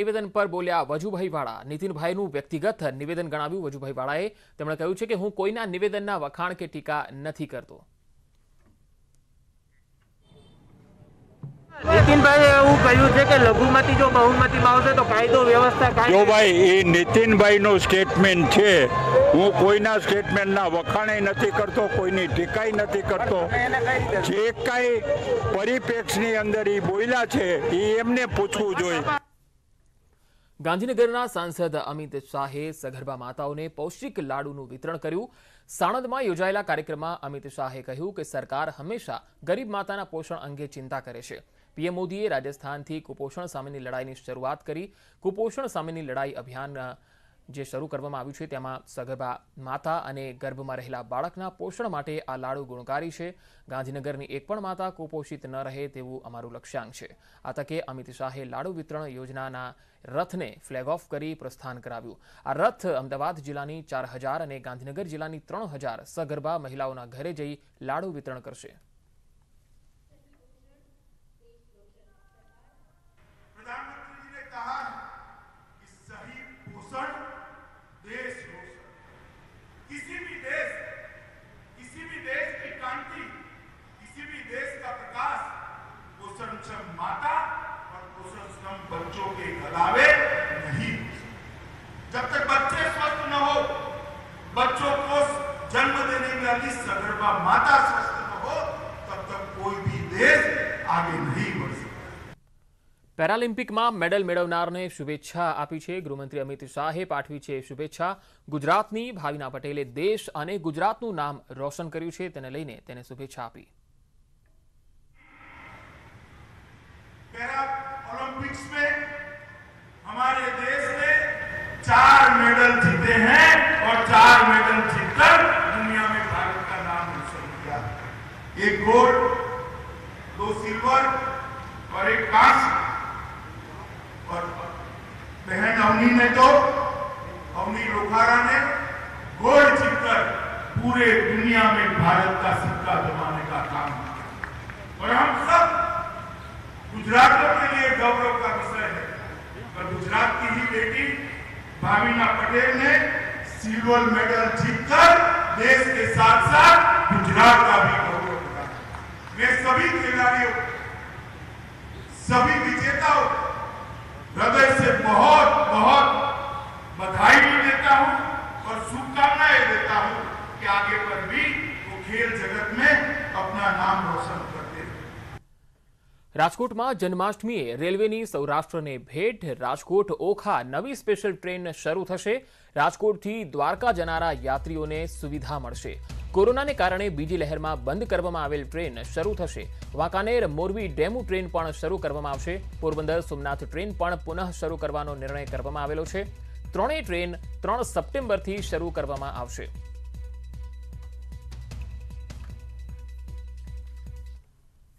निवेदन पर बोल्या वजुभाई वाड़ा। નીતિનભાઈનું व्यक्तिगत निवेदन ગણાવ્યું। વજુભાઈ વાળાએ તેમણે કહ્યું છે કે હું કોઈના નિવેદનના વખાણ કે ટીકા નથી કરતો। નીતિનભાઈએ એવું કહ્યું છે કે લઘુમતી જો બહુમતીમાં આવશે તો કાયદો વ્યવસ્થા કાયદો જો ભાઈ એ નીતિનભાઈનો સ્ટેટમેન્ટ છે। હું કોઈના સ્ટેટમેન્ટના વખાણે નથી કરતો, કોઈની ટીકાઈ નથી કરતો। જે કાઈ પરિપ્રેક્ષની અંદર એ બોલ્યા છે એ એમને પૂછવું જોઈએ। गांधीनगरना सांसद अमित शाहे सगर्भा माताओने पौष्टिक लाडूनुं वितरण कर्युं। साणंदमां योजायेला कार्यक्रममां अमित शाहे कह्युं के सरकार हमेशा गरीब माताना पोषण अंगे चिंता करे छे। पीएम मोदीए राजस्थानथी कुपोषण सामेनी लड़ाईनी शरूआत करी। कुपोषण सामेनी लड़ाई अभियान जे शरू करवामां आव्युं छे तेमां सगर्भा माता अने गर्भमां रहेला बाळकना पोषण माटे आ लाडू गुणकारी छे। गांधीनगरनी एक पण माता कुपोषित न रहे तेवुं अमारुं लक्ष्यांक छे। आ तके अमित शाहे लाडू वितरण योजनाना रथने फ्लेग ऑफ करी प्रस्थान कराव्युं। आ रथ अमदावाद जिल्लानी 4000 अने गांधीनगर जिल्लानी 3000 सगर्भा महिलाओना घरे जई लाडू वितरण करशे। सगर्भा माता स्वस्थ न हो तब तक कोई भी देश आगे नहीं बढ़ सकता। पैरालिम्पिक में मेडल मेळवनारने शुभेच्छा आपी छे। गृहमंत्री अमित शाहे पाठवी छे शुभेच्छा। गुजरातनी भाविना पटेले देश अने गुजरातनुं नाम रोशन कर्युं छे, तेने लईने तेने शुभेच्छा आपी। पैरा ओलंपिक्स में हमारे देश ने 4 मेडल जीते हैं और 4 मेडल जीतकर एक गोल्ड, 2 सिल्वर और 1 कांस्य। और बहन अवनी ने तो अवनी लेखारा ने गोल्ड जीतकर पूरे दुनिया में भारत का सिक्का जमाने का काम किया। और हम सब गुजरातियों के लिए गौरव का विषय है। पर गुजरात की ही बेटी भाविना पटेल ने सिल्वर मेडल जीतकर देश के साथ साथ गुजरात का भी मैं सभी खिलाड़ियों सभी विजेताओं हृदय से बहुत बहुत बधाई भी देता हूं और शुभकामनाएं देता हूं कि आगे पर भी वो खेल जगत में अपना नाम रोशन करते हैं। राजकोट में जन्माष्टमी रेलवे की सौराष्ट्र ने भेट। राजकोट ओखा नवी स्पेशल ट्रेन शुरू थशे। राजकोट थी द्वारका जनारा यात्रीओं ने सुविधा मळशे। कोरोना ने कारणे बीजी लहर में बंद करवामां आवेल ट्रेन शरू थशे। वाकानेर मोरबी डेमू ट्रेन पण शरू करवामां आवशे। पोरबंदर सोमनाथ ट्रेन पण पुनः शरू करवानो निर्णय करवामां आवेलो छे। 3 ट्रेन 3 सप्टेम्बर थी शरू करवामां आवशे।